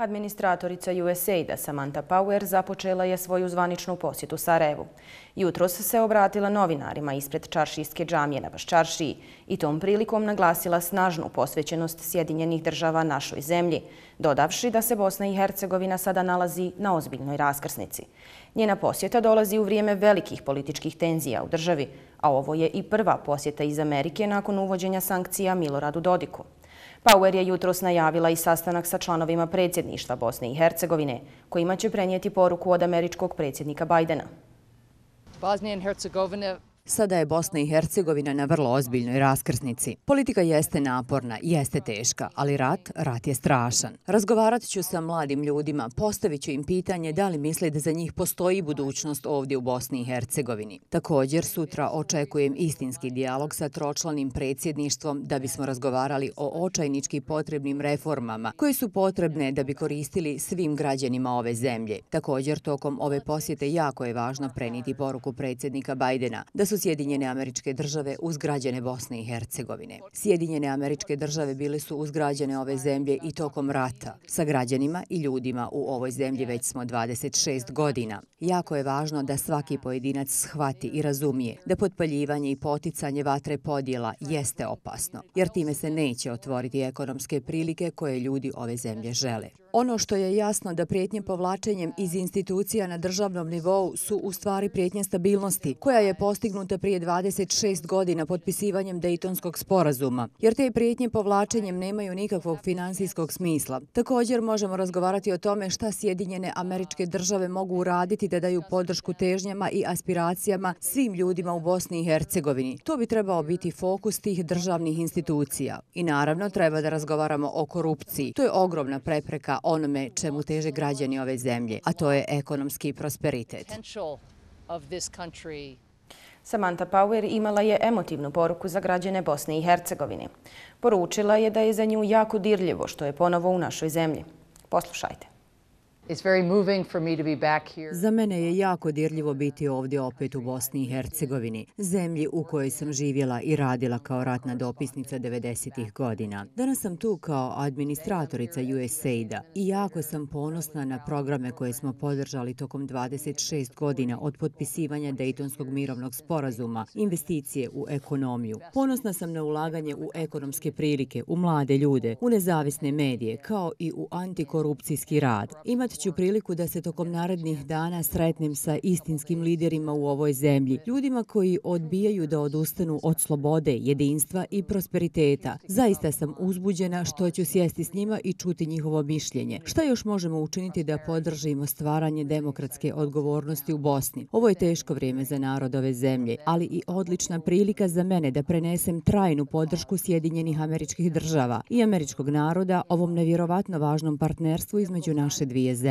Administratorica USAID-a Samantha Power započela je svoju zvaničnu posjetu Sarajevu. Jutros se obratila novinarima ispred Čaršijske džamije na Baščaršiji i tom prilikom naglasila snažnu posvećenost Sjedinjenih država našoj zemlji, dodavši da se Bosna i Hercegovina sada nalazi na ozbiljnoj raskrsnici. Njena posjeta dolazi u vrijeme velikih političkih tenzija u državi, a ovo je i prva posjeta iz Amerike nakon uvođenja sankcija Miloradu Dodiku. Power je jutros najavila i sastanak sa članovima Predsjedništva Bosne i Hercegovine, kojima će prenijeti poruku od američkog predsjednika Bajdena. Sada je Bosna i Hercegovina na vrlo ozbiljnoj raskrsnici. Politika jeste naporna, jeste teška, ali rat je strašan. Razgovarat ću sa mladim ljudima, postavit ću im pitanje da li misle da za njih postoji budućnost ovdje u Bosni i Hercegovini. Također, sutra očekujem istinski dijalog sa tročlanim predsjedništvom da bismo razgovarali o očajnički potrebnim reformama koje su potrebne da bi koristili svim građanima ove zemlje. Također, tokom ove posjete jako je važno prenijeti poruku predsjednika Bajdena da su Sjedinjene Američke Države uz građane Bosne i Hercegovine. Sjedinjene Američke Države bile su uz građane ove zemlje i tokom rata. Sa građanima i ljudima u ovoj zemlji već smo 26 godina. Jako je važno da svaki pojedinac shvati i razumije da potpaljivanje i poticanje vatre podjela jeste opasno, jer time se neće otvoriti ekonomske prilike koje ljudi ove zemlje žele. Ono što je jasno da prijetnje povlačenjem iz institucija na državnom nivou su u stvari prijetnje stabilnosti, koja je postignuta prije 26 godina potpisivanjem Dejtonskog sporazuma, jer te prijetnje povlačenjem nemaju nikakvog finansijskog smisla. Također možemo razgovarati o tome šta Sjedinjene Američke Države mogu uraditi da daju podršku težnjama i aspiracijama svim ljudima u Bosni i Hercegovini. To bi trebao biti fokus tih državnih institucija. I naravno treba da razgovaramo o korupciji. To je ogromna prepreka onome čemu teže građani ove zemlje, a to je ekonomski prosperitet. Samantha Power imala je emotivnu poruku za građane Bosne i Hercegovine. Poručila je da je za nju jako dirljivo što je ponovo u našoj zemlji. Poslušajte. Za mene je jako dirljivo biti ovdje opet u Bosni i Hercegovini, zemlji u kojoj sam živjela i radila kao ratna dopisnica 90-ih godina. Danas sam tu kao administratorica USAID-a i jako sam ponosna na programe koje smo podržali tokom 26 godina od potpisivanja Dejtonskog mirovnog sporazuma, investicije u ekonomiju. Ponosna sam na ulaganje u ekonomske prilike, u mlade ljude, u nezavisne medije, kao i u antikorupcijski rad. Imat ću priliku da se tokom narednih dana sretnem sa istinskim liderima u ovoj zemlji, ljudima koji odbijaju da odustanu od slobode, jedinstva i prosperiteta. Zaista sam uzbuđena što ću sjesti s njima i čuti njihovo mišljenje. Šta još možemo učiniti da podržimo stvaranje demokratske odgovornosti u Bosni? Ovo je teško vrijeme za narod ove zemlje, ali i odlična prilika za mene da prenesem trajnu podršku Sjedinjenih Američkih Država i američkog naroda ovom nevjerovatno važnom partnerstvu između naše dvije zemlje.